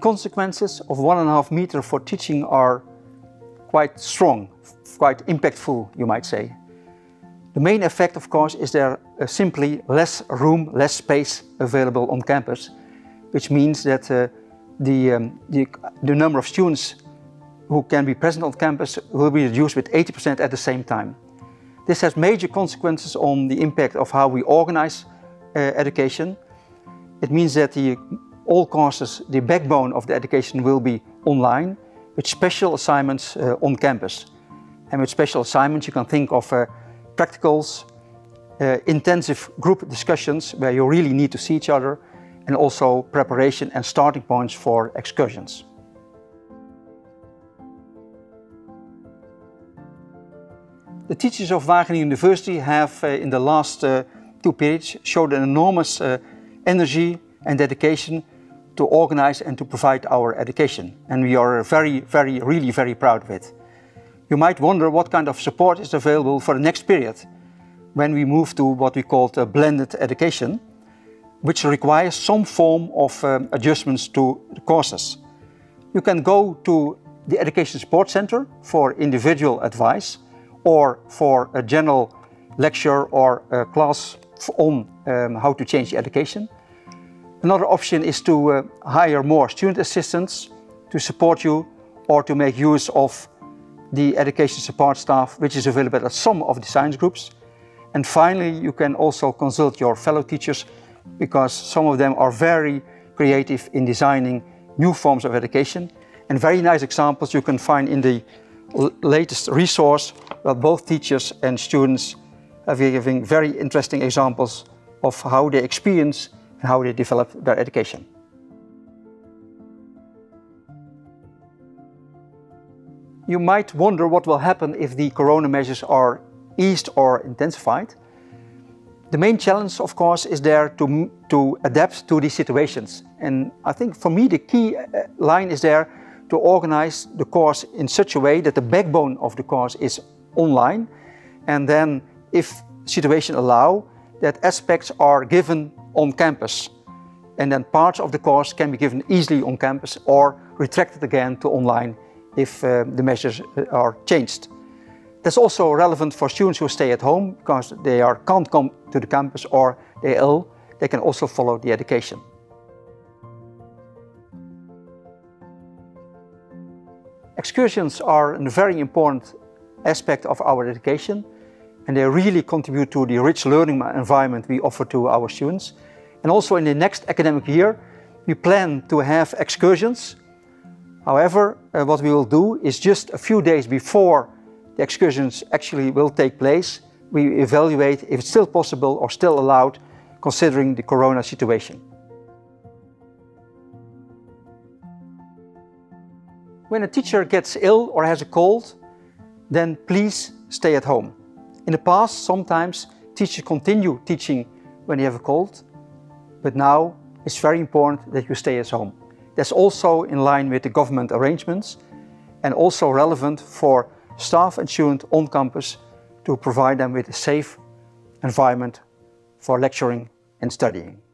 consequences of 1.5 meters for teaching are quite strong, quite impactful, you might say. The main effect, of course, is there simply less room, less space available on campus, which means that the number of students who can be present on campus will be reduced with 80% at the same time. This has major consequences on the impact of how we organize education. It means that all courses, the backbone of the education, will be online, with special assignments on campus. And with special assignments you can think of practicals, intensive group discussions where you really need to see each other, and also preparation and starting points for excursions. The teachers of Wageningen University have in the last two periods showed an enormous energy and dedication to organize and to provide our education, and we are really very proud of it. You might wonder what kind of support is available for the next period when we move to what we call blended education, which requires some form of adjustments to the courses. You can go to the Education Support Center for individual advice or for a general lecture or a class on how to change education. Another option is to hire more student assistants to support you or to make use of the education support staff, which is available at some of the science groups. And finally, you can also consult your fellow teachers, because some of them are very creative in designing new forms of education. And very nice examples you can find in the latest resource, where both teachers and students are giving very interesting examples of how they experience and how they develop their education. You might wonder what will happen if the corona measures are eased or intensified. The main challenge, of course, is there to adapt to these situations. And I think for me the key line is there to organize the course in such a way that the backbone of the course is online, and then, if situation allow, that aspects are given on campus, and then parts of the course can be given easily on campus or retracted again to online if the measures are changed. That's also relevant for students who stay at home because they can't come to the campus or they're ill. They can also follow the education. Excursions are a very important aspect of our education, and they really contribute to the rich learning environment we offer to our students. And also in the next academic year we plan to have excursions. However, what we will do is just a few days before the excursions actually will take place, we evaluate if it's still possible or still allowed considering the corona situation. When a teacher gets ill or has a cold, then please stay at home. In the past, sometimes teachers continue teaching when they have a cold, but now it's very important that you stay at home. That's also in line with the government arrangements and also relevant for staff and students on campus to provide them with a safe environment for lecturing and studying.